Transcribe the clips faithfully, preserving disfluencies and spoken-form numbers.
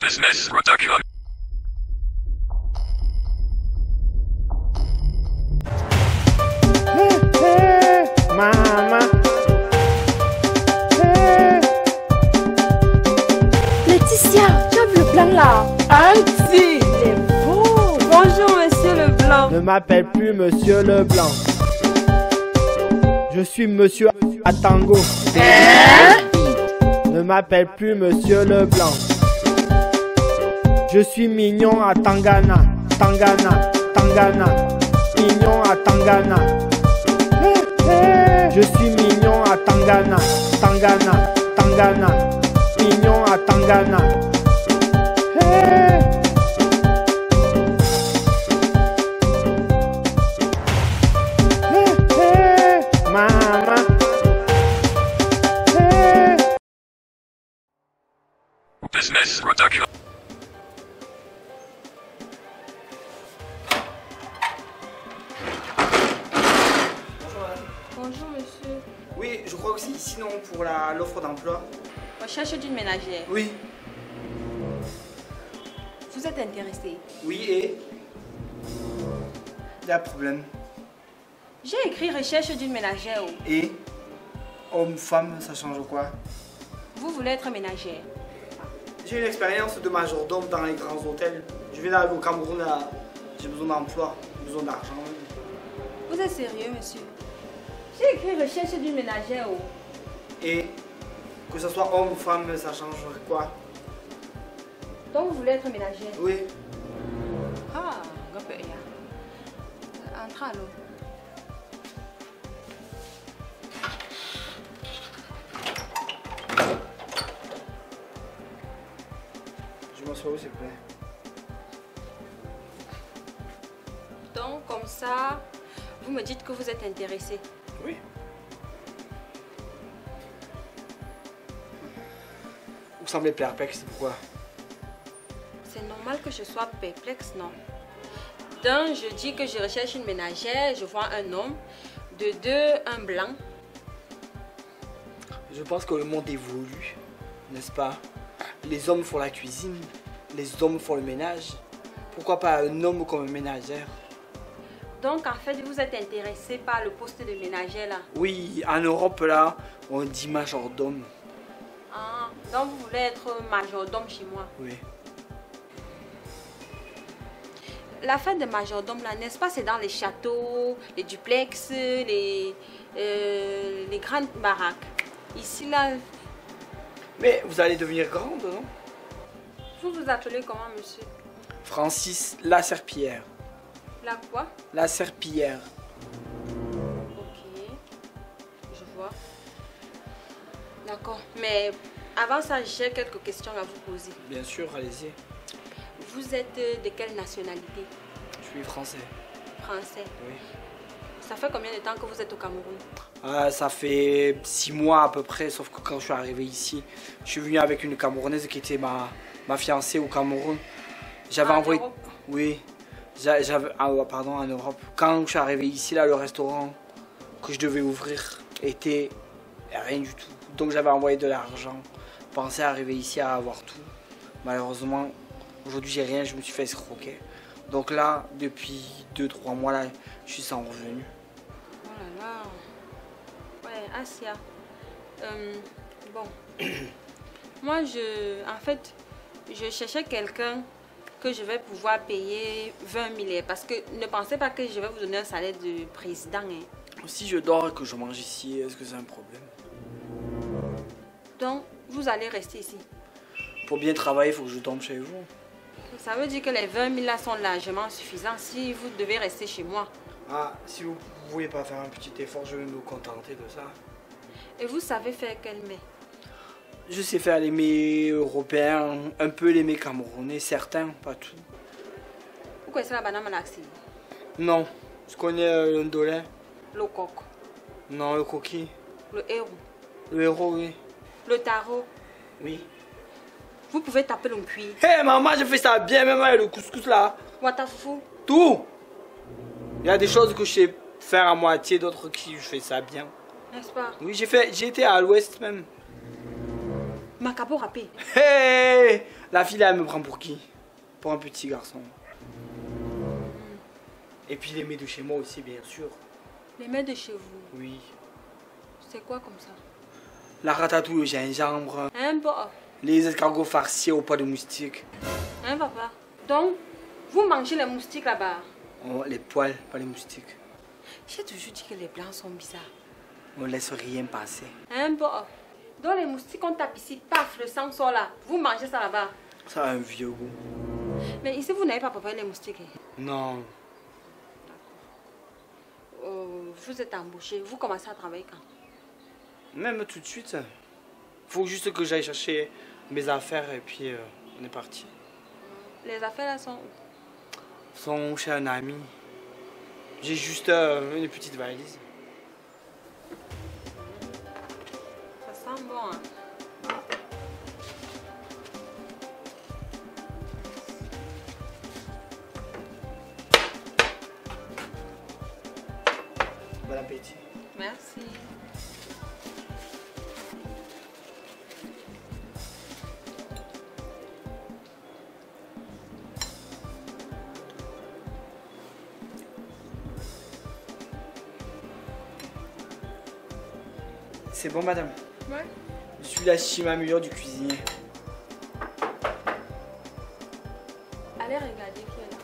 Business production. Hey, hey, mama. Hey. Laetitia, tu as vu le blanc là? Auntie, c'est beau. Bonjour Monsieur Leblanc. Ne m'appelle plus Monsieur Leblanc. Je suis Monsieur Atango. Hein? Ne m'appelle plus Monsieur Leblanc. Je suis mignon à Tangana, Tangana, Tangana, mignon à Tangana. Je suis mignon à Tangana, Tangana, Tangana, mignon à Tangana. Business production. Bonjour monsieur. Oui, je crois aussi, sinon pour l'offre d'emploi. Recherche d'une ménagère. Oui. Vous êtes intéressé? Oui, et il y a un problème. J'ai écrit recherche d'une ménagère. Ou... Et homme-femme, ça change quoi? Vous voulez être ménagère? J'ai une expérience de majordome dans les grands hôtels. Je vais là au Cameroun, j'ai besoin d'emploi, j'ai besoin d'argent. Vous êtes sérieux, monsieur? J'ai écrit recherche d'une ménagère. Ou... Et que ce soit homme ou femme, ça change quoi? Donc vous voulez être ménagère? Oui. Ah, entre alors. Je m'assois s'il vous plaît. Donc comme ça, vous me dites que vous êtes intéressé? Oui. Vous semblez perplexe, pourquoi? C'est normal que je sois perplexe, non? D'un, je dis que je recherche une ménagère, je vois un homme. De deux, un blanc. Je pense que le monde évolue, n'est-ce pas? Les hommes font la cuisine, les hommes font le ménage. Pourquoi pas un homme comme ménagère? Donc en fait, vous êtes intéressé par le poste de ménagère là? Oui, en Europe là, on dit majordome. Ah, donc vous voulez être majordome chez moi? Oui. La fête de majordome là, n'est-ce pas, c'est dans les châteaux, les duplex, les, euh, les grandes baraques. Ici là... Mais vous allez devenir grande, non? Vous vous appelez comment, monsieur? Francis la Serpillière. La quoi? La Serpillière. Ok, je vois. D'accord, mais avant ça, j'ai quelques questions à vous poser. Bien sûr, allez-y. Vous êtes de quelle nationalité? Je suis français. Français? Oui. Ça fait combien de temps que vous êtes au Cameroun? euh, Ça fait six mois à peu près, sauf que quand je suis arrivé ici, je suis venu avec une Camerounaise qui était ma, ma fiancée au Cameroun. J'avais ah, envoyé... Europe. Oui, j'avais... Ah, pardon, en Europe. Quand je suis arrivé ici, là, le restaurant que je devais ouvrir était rien du tout. Donc j'avais envoyé de l'argent. Je pensais arriver ici à avoir tout. Malheureusement, aujourd'hui, j'ai rien, je me suis fait escroquer. Donc là, depuis deux trois mois, là, je suis sans revenu. Oh là là. Ouais, Asia. Euh, bon. Moi, je, en fait, je cherchais quelqu'un que je vais pouvoir payer vingt mille. Parce que ne pensez pas que je vais vous donner un salaire de président. Hein. Si je dors et que je mange ici, est-ce que c'est un problème? Donc, vous allez rester ici? Pour bien travailler, il faut que je dorme chez vous. Ça veut dire que les vingt mille là sont largement suffisants si vous devez rester chez moi. Ah, si vous ne pouvez pas faire un petit effort, je vais nous contenter de ça. Et vous savez faire quel mets? Je sais faire les mets européens, un peu les mets camerounais, certains, pas tout. Vous connaissez la banane malaxi? Non, je connais le ndolé. Le coq? Non, le coquille. Le héros? Le héros, oui. Le tarot? Oui. Vous pouvez taper le cuir. Hé hey, maman, je fais ça bien, même avec le couscous là. What the fuck? Tout. Il y a des choses que je sais faire à moitié, d'autres qui je fais ça bien. N'est-ce pas? Oui, j'ai fait, j'ai été à l'ouest même. Ma capot râpé. Hé! La fille, elle me prend pour qui? Pour un petit garçon. Et puis les mets de chez moi aussi, bien sûr. Les mets de chez vous? Oui. C'est quoi comme ça? La ratatouille au gingembre. Hein, papa? Les escargots farcis au pas de moustiques. Hein, papa? Donc, vous mangez les moustiques là-bas? Oh, les poils, pas les moustiques. J'ai toujours dit que les blancs sont bizarres. On laisse rien passer. Hein, papa? Donc les moustiques qu'on tape ici, paf, le sang sort là. Vous mangez ça là-bas. Ça a un vieux goût. Mais ici, vous n'avez pas préparé les moustiques? Non. D'accord. Euh, vous êtes embauché. Vous commencez à travailler quand? Même tout de suite. Faut juste que j'aille chercher mes affaires et puis euh, on est parti. Les affaires là sont où? Sont chez un ami. J'ai juste euh, une petite valise. Ça sent bon, hein? Bon appétit. Merci. C'est bon, madame? Ouais. Je suis la Chima meilleure du cuisinier. Allez regarder qui est là.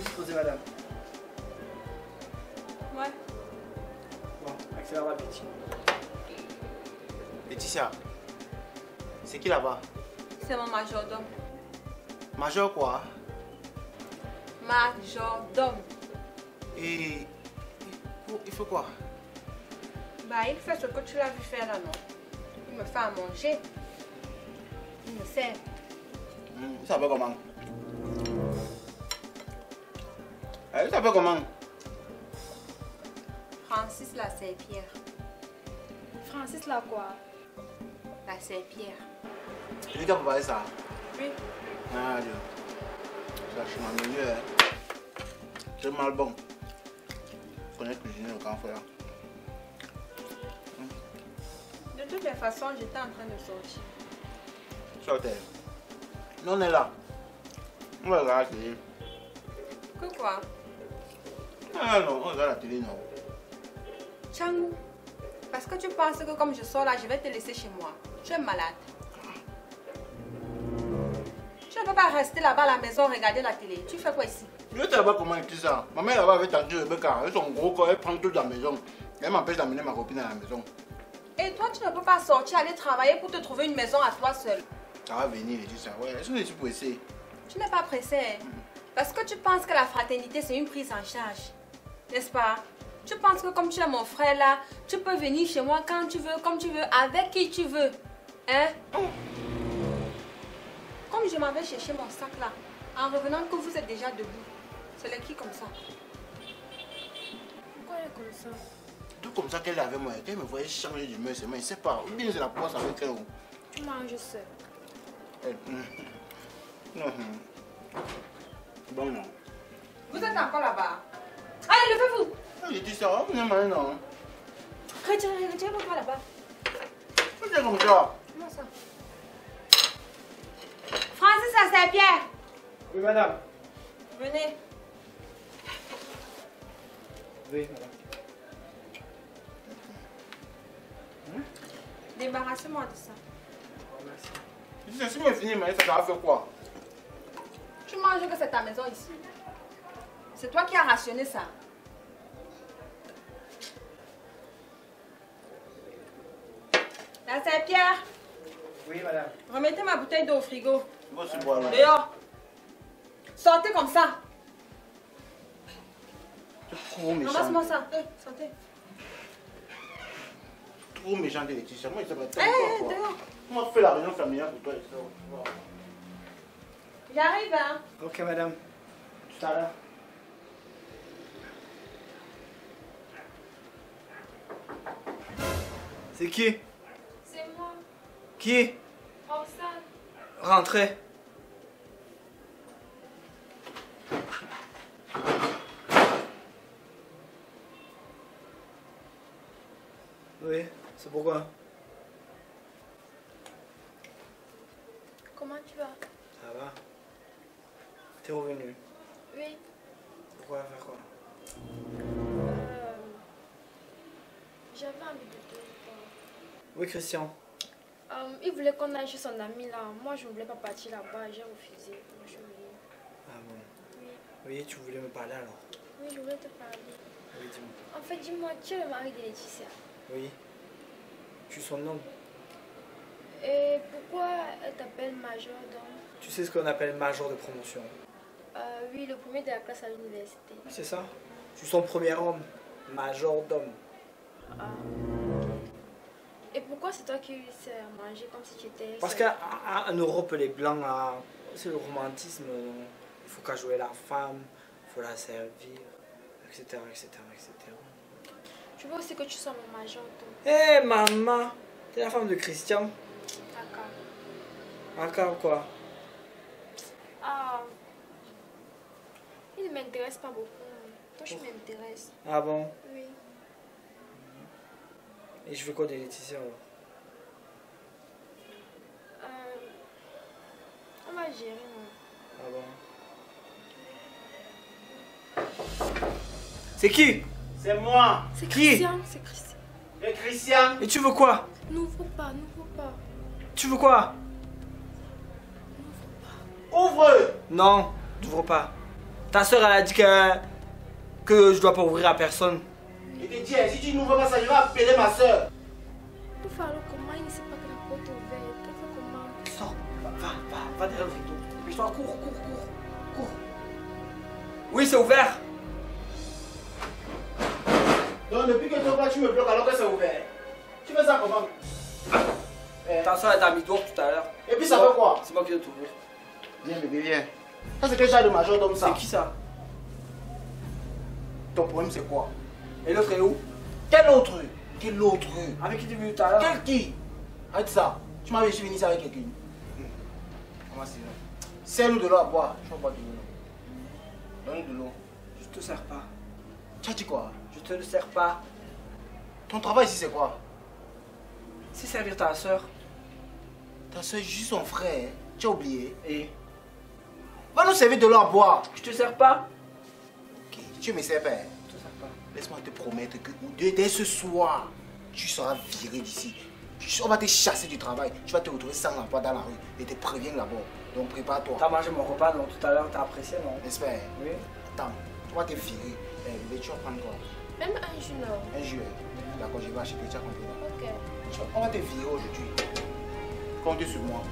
Disposer, madame. Ouais. Bon, accélère l'appétit. Laetitia, c'est qui là-bas? C'est mon majordome. Major quoi? Majordome. Et il faut quoi? Bah, il fait ce que tu l'as vu faire là, non? Il me fait à manger. Il me sert. Mmh, ça va comment? Elle s'appelle comment? Francis la Serpillière. Francis la quoi? La Serpillière. Tu lui as préparé ça? Oui. Ah Dieu. Ça je m'en meilleur. C'est mal bon. Je connais cuisiner au grand frère. De toutes les façons, j'étais en train de sortir. Sortez. Nous on est là. On va regarder. Que quoi? Ah non, on regarde la télé, non. Tchangou, parce que tu penses que comme je sors là, je vais te laisser chez moi. Tu es malade. Tu ne peux pas rester là-bas à la maison regarder la télé. Tu fais quoi ici? Je ne sais pas comment tu ça. Ma mère là-bas avec tante Rebecca. Elle son gros corps, elle prend toute la maison. Elle m'empêche d'amener ma copine à la maison. Et toi, tu ne peux pas sortir, aller travailler pour te trouver une maison à toi seule. Ça va venir, tu sais. Ouais, je suis pressé. Tu n'es pas pressé. Parce que tu penses que la fraternité, c'est une prise en charge. N'est-ce pas? Tu penses que comme tu es mon frère là, tu peux venir chez moi quand tu veux, comme tu veux, avec qui tu veux. Hein? Comme je m'avais cherché mon sac là, en revenant que vous êtes déjà debout. C'est le qui comme ça? Pourquoi elle est comme ça? Tout comme ça qu'elle avait moi. Quand elle me voyait changer d'humeur, c'est moi, je ne sais pas. Ou bien je la pose avec elle. Tu manges seul. Bon, non. Vous êtes encore là-bas. Allez, levez-vous. J'ai dit ça, vous n'aimez non. Retirez, retirez pourquoi là-bas. Vous êtes comme ça. Comment ça? Francis, ça c'est Pierre. Oui, madame. Venez. Oui, madame. Hum? Débarrassez-moi de ça. Oh, merci. Si vous me finissez, ça va faire quoi? Tu manges que c'est ta maison ici. C'est toi qui as rationné ça. La Serpillière. Oui, madame. Remettez ma bouteille d'eau au frigo. Bon, c'est bon, madame. Dehors. Sortez comme ça. Ramasse-moi ça. Hey, sortez. pour mes gens de Laetitia. Moi, je ne sais pas. Comment on fait la réunion familiale pour toi, et cetera. J'arrive, hein. Ok, madame. Tout à l'heure. C'est qui? C'est moi. Qui? Roxane. Rentrez. Oui, c'est pourquoi? Comment tu vas? Ça va. T'es revenu? Oui. Pourquoi faire quoi? Euh, J'avais envie de te répondre. Oui, Christian. Euh, il voulait qu'on aille chez son ami là. Moi, je ne voulais pas partir là-bas. J'ai refusé. Moi, je voulais. Ah bon? Oui. Oui, tu voulais me parler alors? Oui, je voulais te parler. Oui, dis-moi. En fait, dis-moi, tu es le mari de Laetitia? Oui. Tu es son homme. Et pourquoi elle t'appelle major donc? Tu sais ce qu'on appelle major de promotion? Euh, oui, le premier de la classe à l'université. C'est ça? Tu es son premier homme, major d'homme. Ah. Et pourquoi c'est toi qui sais manger comme si tu étais... Parce qu'en Europe, les Blancs, c'est le romantisme. Il faut qu'à jouer la femme, il faut la servir, et cetera, et cetera, et cetera. Je veux aussi que tu sois mon major. Hé, hey, maman, t'es la femme de Christian. Aka. Aka quoi? Ah, il ne m'intéresse pas beaucoup. Toi, je m'intéresse. Ah bon? Oui. Et je veux quoi de Laetitia alors? Euh, on va gérer, non? Ah bon? C'est qui? C'est moi. C'est Christian. C'est Christian. Et Christian. Et tu veux quoi? N'ouvre pas, n'ouvre pas. Tu veux quoi? N'ouvre pas. Ouvre. Non, n'ouvre pas. Ta soeur elle a dit que que je dois pas ouvrir à personne. Et te dis, si tu n'ouvres pas ça, je vais appeler ma soeur. Pour faire comment il ne sait pas que la porte est ouverte. Pour faire comment? Sors, va, va, va derrière le rideau. Mais toi, cours, cours, cours, cours. Oui, c'est ouvert. Donc depuis que toi tu me bloques alors que c'est ouvert. Tu fais ça comment? Ta soeur est à mi-tour tout à l'heure. Et puis ça fait quoi? C'est moi qui vais t'ouvrir. Viens bébé, viens. Ça c'est quel genre de majordome ça? C'est qui ça? Ton problème c'est quoi? Et l'autre est où? Quel autre? Quel autre? Avec qui tu es venu tout à l'heure? Quel qui? Arrête ça. Tu m'avais dit venir ça avec quelqu'un. Comment c'est là? Sers-nous de l'eau à boire. Je ne bois pas de l'eau. Donne-nous de l'eau. Je ne te sers pas. Tu as dit quoi? Je te le sers pas. Ton travail ici c'est quoi? C'est servir ta soeur. Ta soeur est juste son frère. Tu as oublié. Et va nous servir de l'eau à boire. Je te sers pas. Ok, tu me sers pas. Je te sers pas. Laisse-moi te promettre que dès ce soir, tu seras viré d'ici. On va te chasser du travail. Tu vas te retrouver sans emploi dans la rue. Et te préviens là-bas. Donc prépare-toi. T'as mangé mon repas donc tout à l'heure, t'as apprécié non? J'espère. Oui. Attends, toi t'es viré. Eh, tu vas prendre quoi? Même un jus, non? Un jus, d'accord, je vais acheter, tu as compris. Ok. On va te virer aujourd'hui. Comptez sur moi.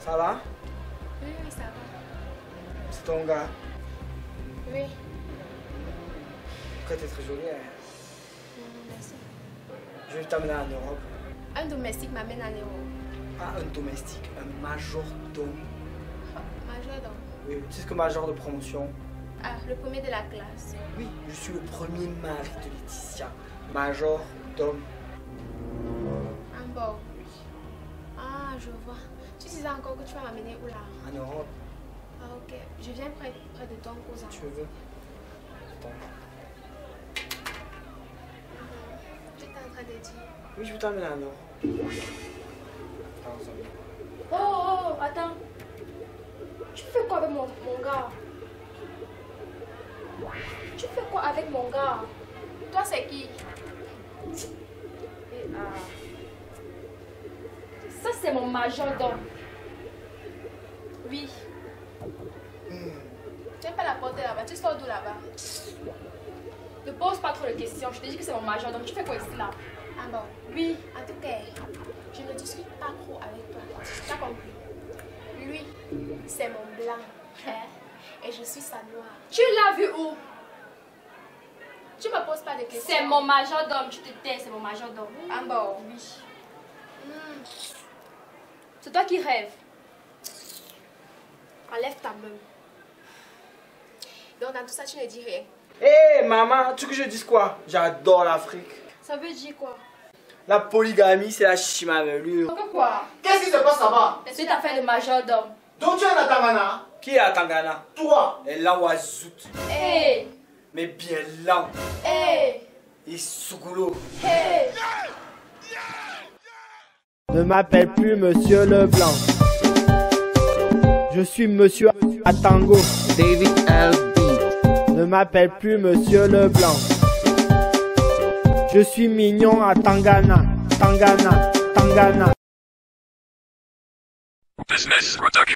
Ça va? Oui, oui, ça va. C'est ton gars? Oui. Pourquoi t'es très jolie? Hein? Merci. Je vais t'amener en Europe. Un domestique m'amène en Europe. Pas un domestique, un majordome. Majordome. Oui, tu sais ce que major de promotion? Ah, le premier de la classe. Oui, je suis le premier mari de Laetitia. Majordome. Un bord. Oui. Ah, je vois. Tu disais encore que tu vas m'amener où là? En Europe. Ah, ok. Je viens près, près de ton cousin. Tu veux? Attends. Tu étais en train de dire? Oui, je vais t'amener en Europe. Oh, oh, attends. Tu fais quoi avec mon, mon gars? Tu fais quoi avec mon gars? Toi, c'est qui? Et, ah. Ça, c'est mon majordome. Oui. Mm. Tu n'aimes pas la porter là-bas. Tu sors d'où là-bas? Ne pose pas trop de questions. Je te dis que c'est mon majordome. Tu fais quoi ici là? Ah bon? Oui. En tout cas, je ne discute pas trop avec toi. Tu as compris? Lui, c'est mon blanc. et je suis sa noire. Tu l'as vu où? Tu me poses pas de questions. C'est mon majordome, tu te tais, c'est mon majordome. Mmh. Ah bon, oui. Mmh. C'est toi qui rêves. Enlève ta main. Donc dans tout ça, tu ne dis rien. Hé, hey, maman, tu veux que je dise quoi? J'adore l'Afrique. Ça veut dire quoi? La polygamie, c'est la chimavelure. Quoi? Qu'est-ce qui se passe là-bas? C'est une affaire de majordome. Donc tu es un Atangana? Qui est Atangana? Toi! Et là, Wazout. Hé! Hey. Mais bien là. Hé! Hey. Et Sougoulou. Hé! Hey. Yeah. Yeah. Yeah. Ne m'appelle plus Monsieur Leblanc. Je suis Monsieur Atango. David L B. Ne m'appelle plus Monsieur Leblanc. Je suis mignon à Tangana, Tangana, Tangana. Business production.